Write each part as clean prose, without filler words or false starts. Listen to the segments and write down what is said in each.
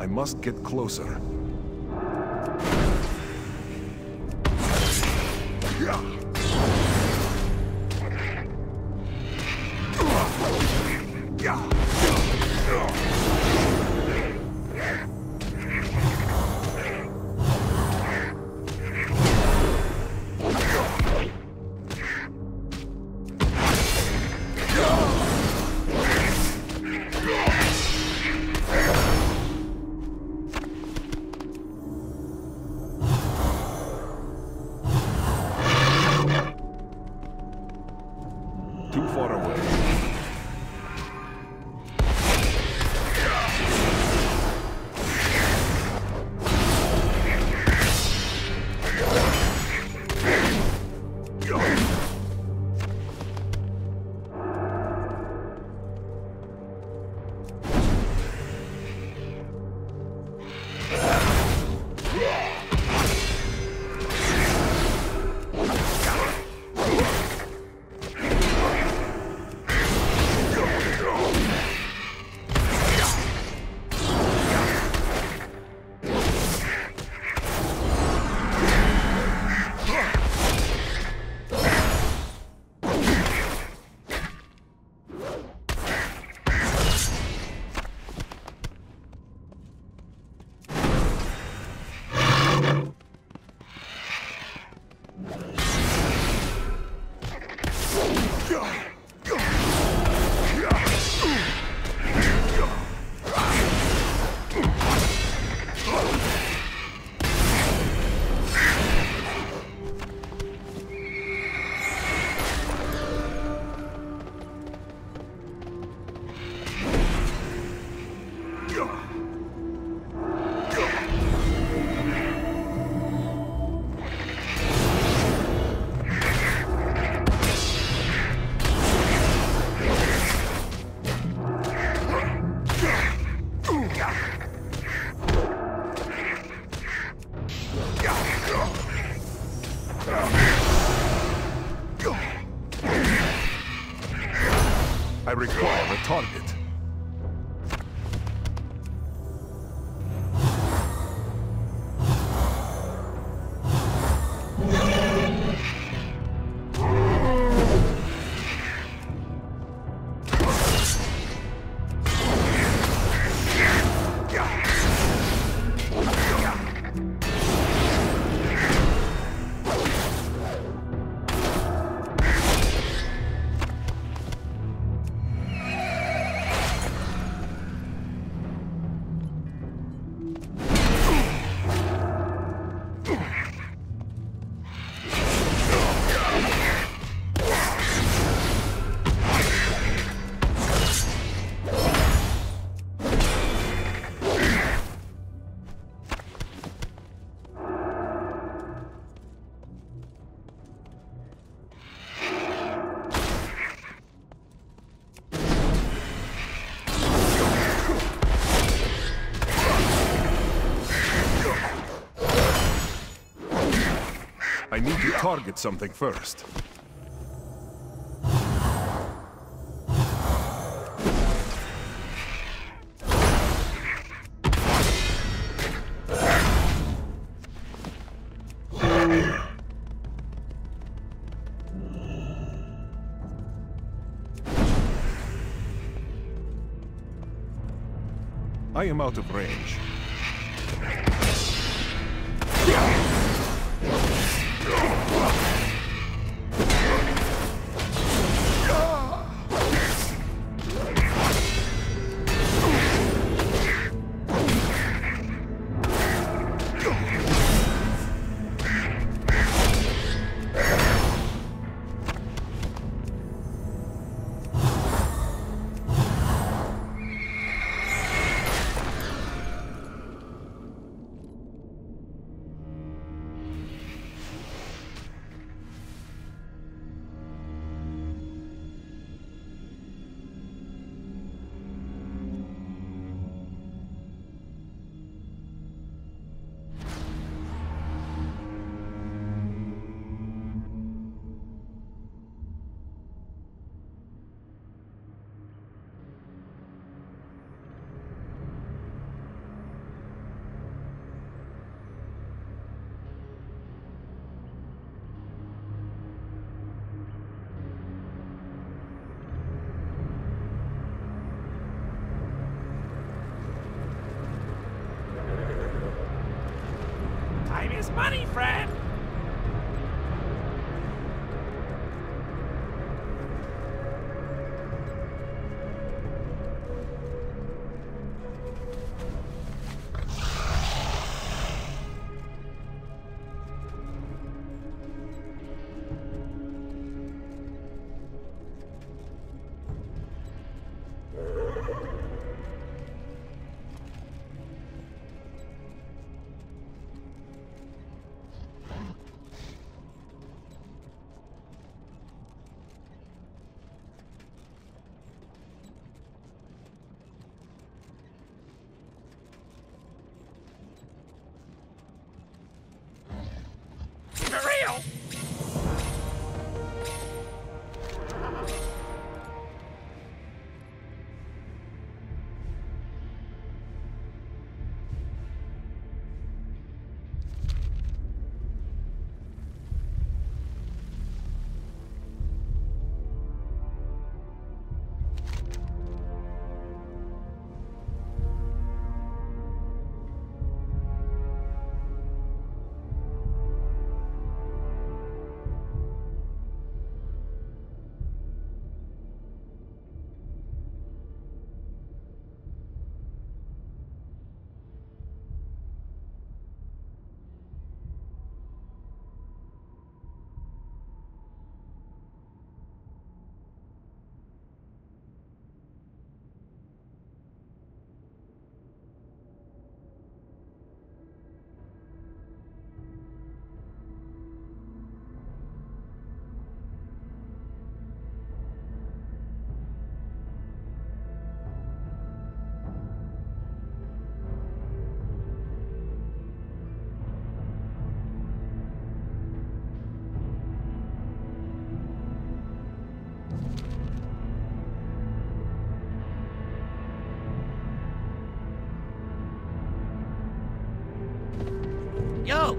I must get closer. I require a target. I need to target something first. I am out of range. his money, friend! Yo!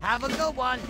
Have a good one!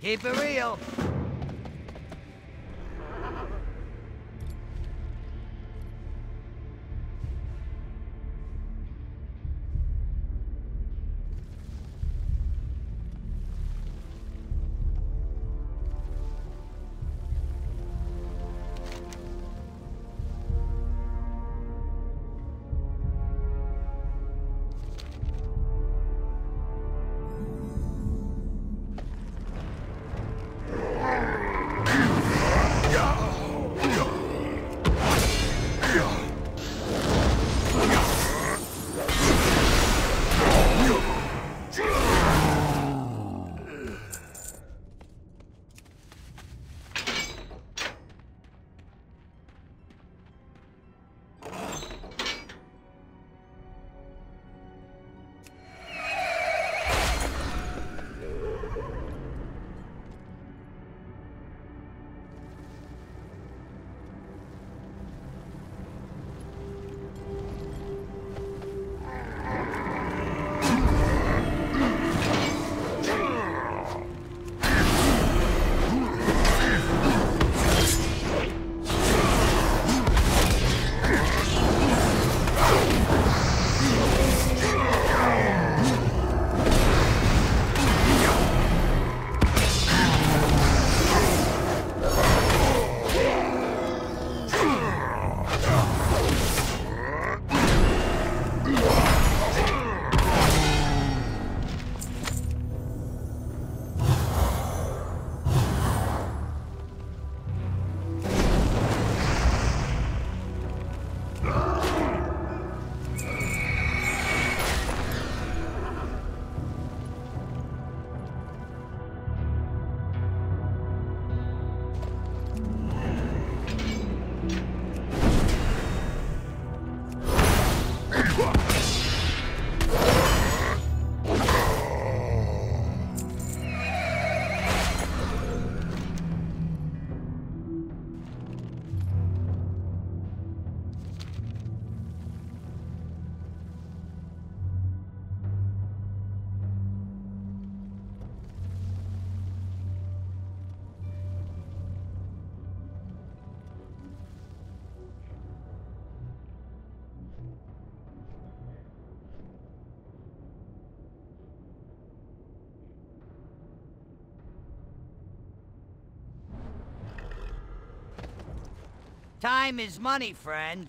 Keep it real. Time is money, friend.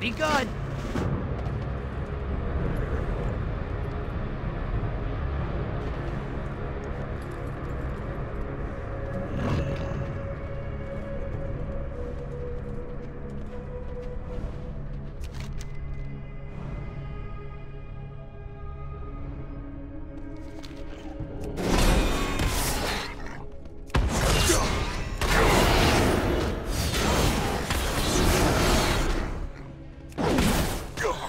Be good. Go!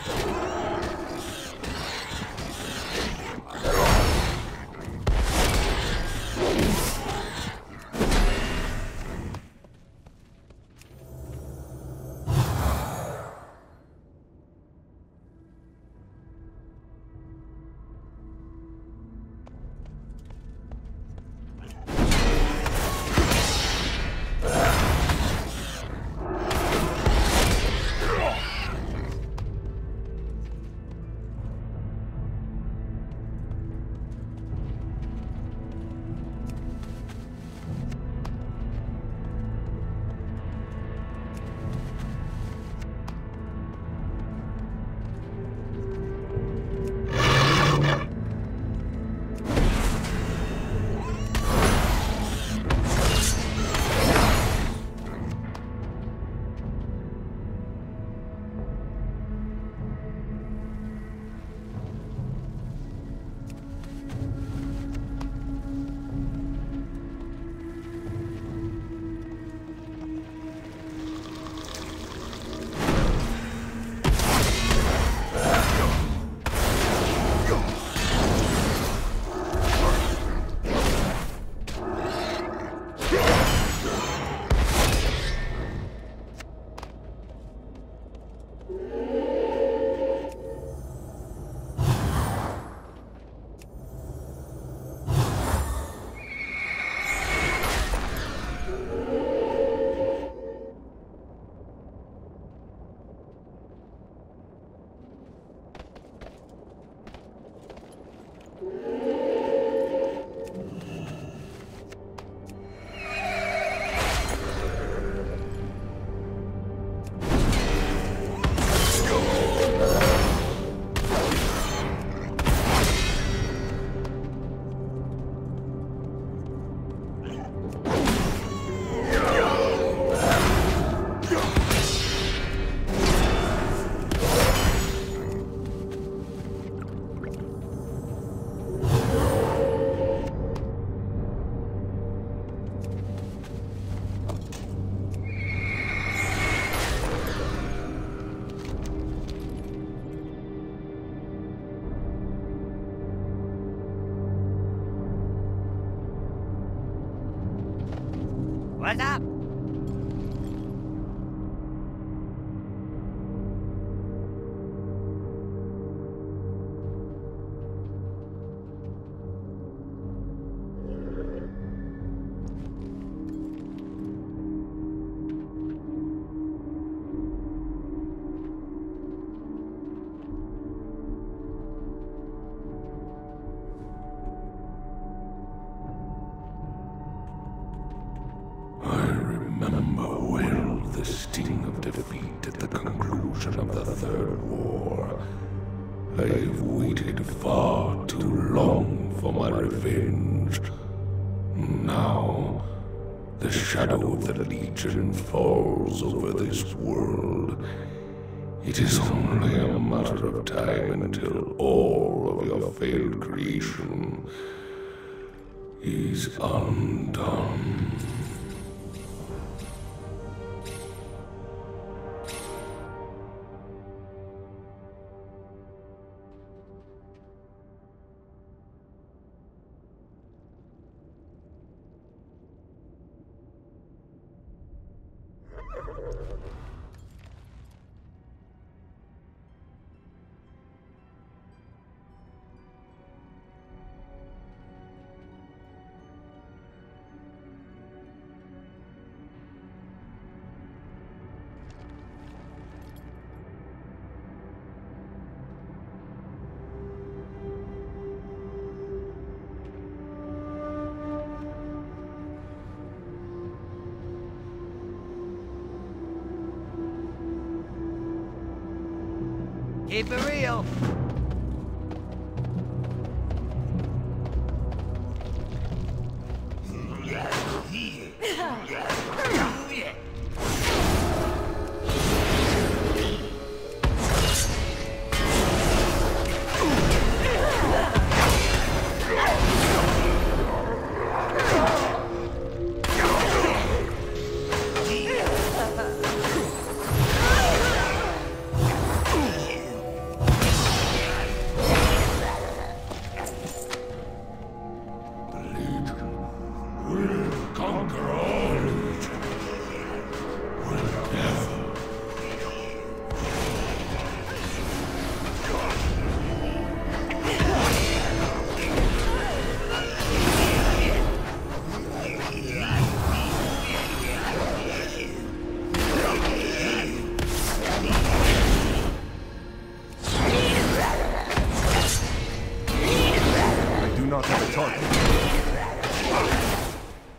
Rise up! The sting of defeat at the conclusion of the Third War. I have waited far too long for my revenge. Now, the shadow of the Legion falls over this world. It is only a matter of time until all of your failed creation is undone. Keep it real!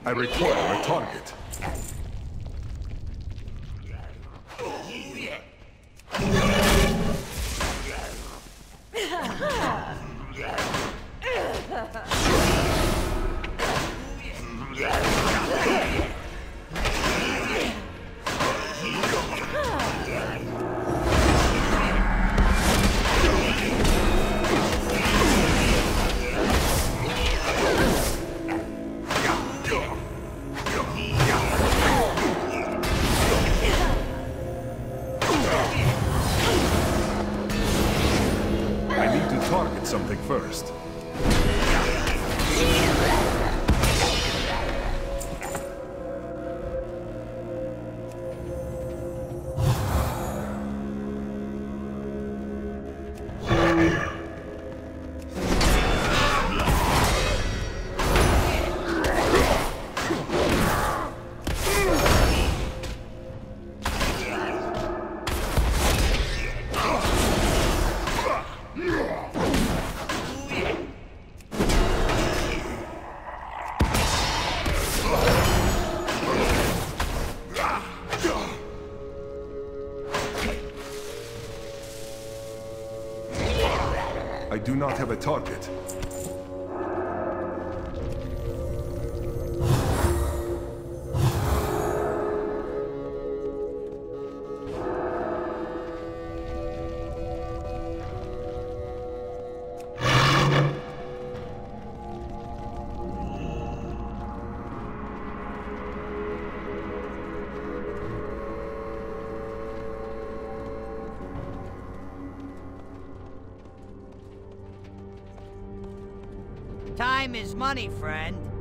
I require a target. Target something first. I do not have a target. Time is money, friend.